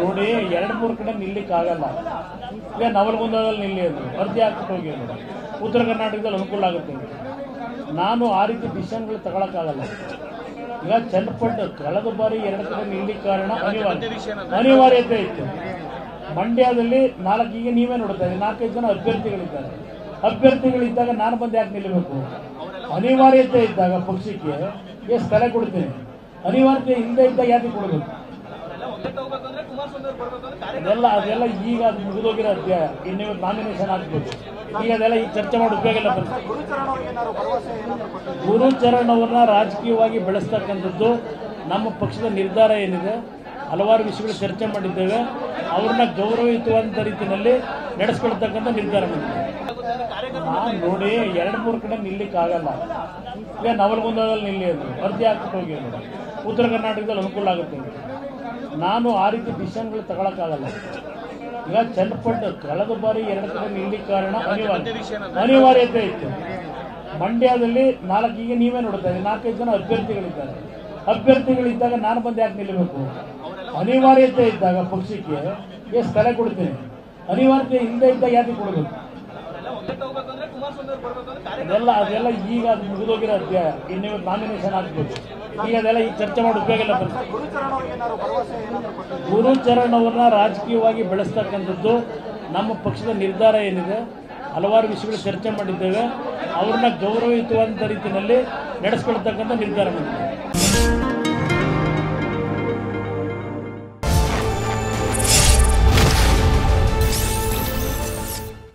ನೋಡಿ ಎರಡು ಮೂರು ಕಡೆ ನಿಲ್ಲಕ್ಕೆ ಆಗಲ್ಲ. ಈಗ ನವಲಗುಂದದಲ್ಲಿ ನಿಲ್ಲಿ ಅಂತ ಅರ್ಜಿ ಹಾಕಿಟ್ಟು ಹೋಗಿ ಉತ್ತರ ಕರ್ನಾಟಕದಲ್ಲಿ ಅನುಕೂಲ ಆಗುತ್ತೆ. ನಾನು ಆ ರೀತಿ ಡಿಸಿಷನ್ಗಳು ತಗೊಳ್ಳಕ್ಕಾಗಲ್ಲ. ಈಗ ಚನ್ನಪಟ್ಟು ಕಳೆದ ಬಾರಿ ಎರಡು ಕಡೆ ನಿಲ್ಲಕ್ಕೆ ಕಾರಣ ಅನಿವಾರ್ಯತೆ ಇತ್ತು. ಮಂಡ್ಯದಲ್ಲಿ ನಾಲ್ಕಿಗೆ ನೀವೇ ನೋಡ್ತಾ ಇದ್ದೀವಿ, ನಾಲ್ಕೈದು ಜನ ಅಭ್ಯರ್ಥಿಗಳಿದ್ದಾರೆ. ಅಭ್ಯರ್ಥಿಗಳಿದ್ದಾಗ ನಾನು ಬಂದು ಯಾಕೆ ನಿಲ್ಲಬೇಕು? ಅನಿವಾರ್ಯತೆ ಇದ್ದಾಗ ಪಕ್ಷಕ್ಕೆ ಎಷ್ಟು ಸ್ಥಳ ಕೊಡ್ತೀನಿ, ಅನಿವಾರ್ಯತೆ ಇಲ್ಲದೆ ಇದ್ದಾಗ ಯಾಕೆ ಕೊಡಬೇಕು? ಅದೆಲ್ಲ ಈಗ ಅದು ಮುಗಿದೋಗಿರೋ ಅಧ್ಯಾಯ. ಇನ್ನಿವತ್ತು ನಾಮಿನೇಷನ್ ಆಗ್ಬೇಕು. ಈಗ ಅದೆಲ್ಲ ಈಗ ಚರ್ಚೆ ಮಾಡಿ ಉಪಯೋಗ ಇಲ್ಲ. ಗುರುಚರಣ್ ಅವ್ರನ್ನ ರಾಜಕೀಯವಾಗಿ ಬೆಳೆಸ್ತಕ್ಕಂಥದ್ದು ನಮ್ಮ ಪಕ್ಷದ ನಿರ್ಧಾರ ಏನಿದೆ, ಹಲವಾರು ವಿಷಯಗಳು ಚರ್ಚೆ ಮಾಡಿದ್ದೇವೆ. ಅವ್ರನ್ನ ಗೌರವಯುತವಂತ ರೀತಿಯಲ್ಲಿ ನಡೆಸ್ಕೊಳ್ತಕ್ಕಂಥ ನಿರ್ಧಾರ ಮಾಡಿದ್ದೇವೆ. ನೋಡಿ ಎರಡು ಮೂರು ಕಡೆ ನಿಲ್ಲಕ್ಕೆ ಆಗಲ್ಲ. ಈಗ ನವಲಗುಂದದಲ್ಲಿ ನಿಲ್ಲಿ ಅಂದರು ಅರ್ಜಿ ಹಾಕಿಟ್ಟು ಹೋಗಿ ಉತ್ತರ ಕರ್ನಾಟಕದಲ್ಲಿ ಅನುಕೂಲ ಆಗುತ್ತೆ. ನಾನು ಆ ರೀತಿ ಡಿಸಿಷನ್ಗಳು ತಗೊಳ್ಳಕ್ಕಾಗಲ್ಲ. ಈಗ ಚನ್ನಪಟ್ಟು ಕಳೆದ ಬಾರಿ ಎರಡು ಕಡೆ ನಿಲ್ಲಕ್ಕೆ ಕಾರಣ ಅನಿವಾರ್ಯತೆ ಇತ್ತು. ಮಂಡ್ಯದಲ್ಲಿ ನಾಲ್ಕಿಗೆ ನೀವೇ ನೋಡ್ತಾ ಇದ್ದೀವಿ, ನಾಲ್ಕೈದು ಜನ ಅಭ್ಯರ್ಥಿಗಳಿದ್ದಾರೆ. ಅಭ್ಯರ್ಥಿಗಳಿದ್ದಾಗ ನಾನು ಬಂದು ಯಾಕೆ ನಿಲ್ಲಬೇಕು? ಅನಿವಾರ್ಯತೆ ಇದ್ದಾಗ ಪಕ್ಷಕ್ಕೆ ಎಷ್ಟು ಸ್ಥಳ ಕೊಡ್ತೀನಿ, ಅನಿವಾರ್ಯತೆ ಇಲ್ಲದೆ ಇದ್ದಾಗ ಯಾಕೆ ಕೊಡಬೇಕು? ಅದೆಲ್ಲ ಈಗ ಅದು ಮುಗಿದೋಗಿರೋ ಅಧ್ಯಾಯ. ಇನ್ನಿವತ್ತು ನಾಮಿನೇಷನ್ ಆಗ್ಬೇಕು. ಈಗ ಅದೆಲ್ಲ ಈಗ ಚರ್ಚೆ ಮಾಡಿ ಉಪಯೋಗ ಇಲ್ಲ. ಗುರುಚರಣ್ ಅವ್ರನ್ನ ರಾಜಕೀಯವಾಗಿ ಬೆಳೆಸ್ತಕ್ಕಂಥದ್ದು ನಮ್ಮ ಪಕ್ಷದ ನಿರ್ಧಾರ ಏನಿದೆ, ಹಲವಾರು ವಿಷಯಗಳು ಚರ್ಚೆ ಮಾಡಿದ್ದೇವೆ. ಅವ್ರನ್ನ ಗೌರವಯುತವಂತ ರೀತಿಯಲ್ಲಿ ನಡೆಸ್ಕೊಳ್ತಕ್ಕಂಥ ನಿರ್ಧಾರ ಮಾಡಿದ್ದೇವೆ.